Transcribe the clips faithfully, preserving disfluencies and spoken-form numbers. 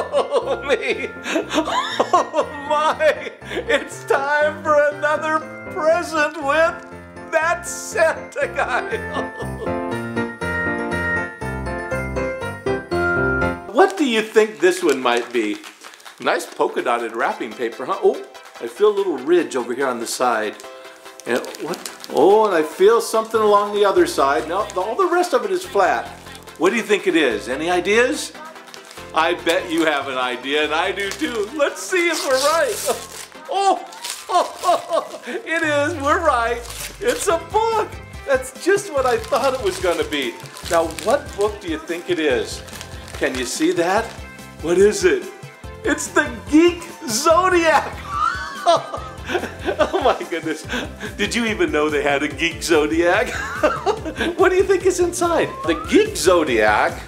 Oh me! Oh my! It's time for another present with that Santa guy! What do you think this one might be? Nice polka dotted wrapping paper, huh? Oh, I feel a little ridge over here on the side. And what? Oh, and I feel something along the other side. No, all the rest of it is flat. What do you think it is? Any ideas? I bet you have an idea, and I do too. Let's see if we're right. Oh, oh, oh, oh. It is, we're right. It's a book. That's just what I thought it was gonna be. Now, what book do you think it is? Can you see that? What is it? It's the Geek Zodiac. Oh my goodness. Did you even know they had a Geek Zodiac? What do you think is inside? The Geek Zodiac,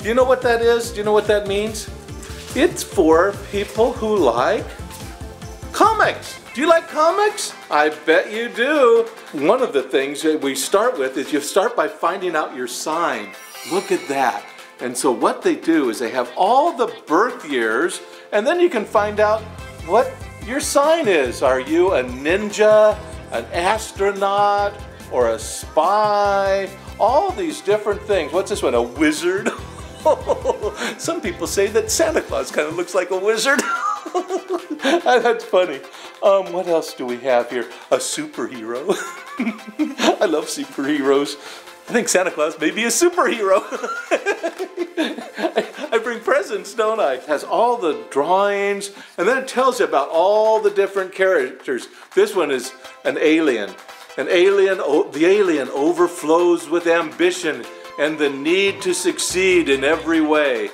do you know what that is? Do you know what that means? It's for people who like comics. Do you like comics? I bet you do. One of the things that we start with is you start by finding out your sign. Look at that. And so what they do is they have all the birth years, and then you can find out what your sign is. Are you a ninja, an astronaut, or a spy? All these different things. What's this one? A wizard? Some people say that Santa Claus kind of looks like a wizard. That's funny. Um, what else do we have here? A superhero. I love superheroes. I think Santa Claus may be a superhero. I, I bring presents, don't I? It has all the drawings, and then it tells you about all the different characters. This one is an alien. An alien, oh, the alien overflows with ambition and the need to succeed in every way.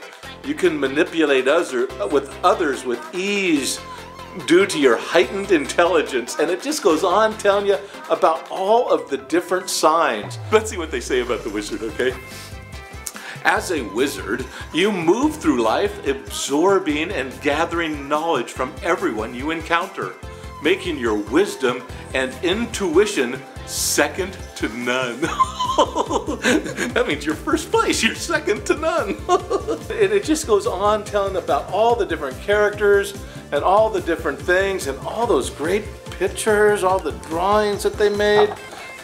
You can manipulate other, with others with ease due to your heightened intelligence. And it just goes on telling you about all of the different signs. Let's see what they say about the wizard, okay? As a wizard, you move through life absorbing and gathering knowledge from everyone you encounter, making your wisdom and intuition second to none. That means you're first place, you're second to none. And it just goes on telling about all the different characters and all the different things and all those great pictures, all the drawings that they made.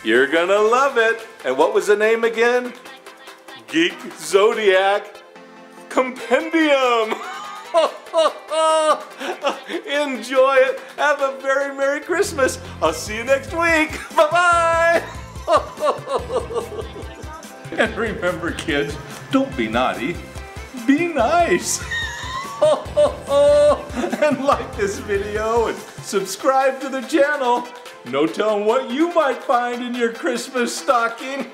You're gonna love it. And what was the name again? Geek Zodiac Compendium. Enjoy it. Have a very Merry Christmas. I'll see you next week. Bye-bye. And remember, kids, don't be naughty. Be nice. And like this video and subscribe to the channel. No telling what you might find in your Christmas stocking.